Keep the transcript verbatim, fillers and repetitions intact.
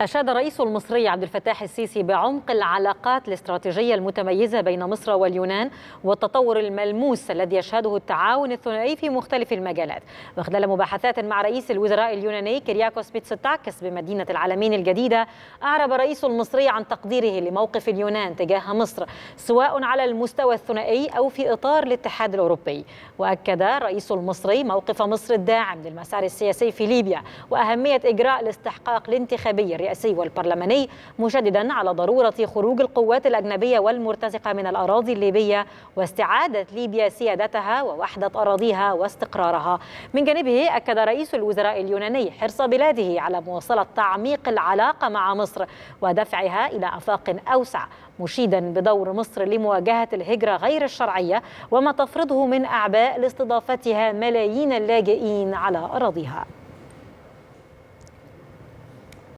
أشاد الرئيس المصري عبد الفتاح السيسي بعمق العلاقات الاستراتيجية المتميزة بين مصر واليونان والتطور الملموس الذي يشهده التعاون الثنائي في مختلف المجالات. وخلال مباحثات مع رئيس الوزراء اليوناني كرياكوس بيتسوتاكس بمدينة العالمين الجديدة، أعرب الرئيس المصري عن تقديره لموقف اليونان تجاه مصر سواء على المستوى الثنائي أو في إطار الاتحاد الأوروبي. وأكد الرئيس المصري موقف مصر الداعم للمسار السياسي في ليبيا وأهمية إجراء الاستحقاق الانتخابي الرئاسي والبرلماني، مشددا على ضرورة خروج القوات الأجنبية والمرتزقة من الأراضي الليبية واستعادة ليبيا سيادتها ووحدة أراضيها واستقرارها. من جانبه أكد رئيس الوزراء اليوناني حرص بلاده على مواصلة تعميق العلاقة مع مصر ودفعها إلى آفاق أوسع، مشيدا بدور مصر لمواجهة الهجرة غير الشرعية وما تفرضه من أعباء لاستضافتها ملايين اللاجئين على أراضيها.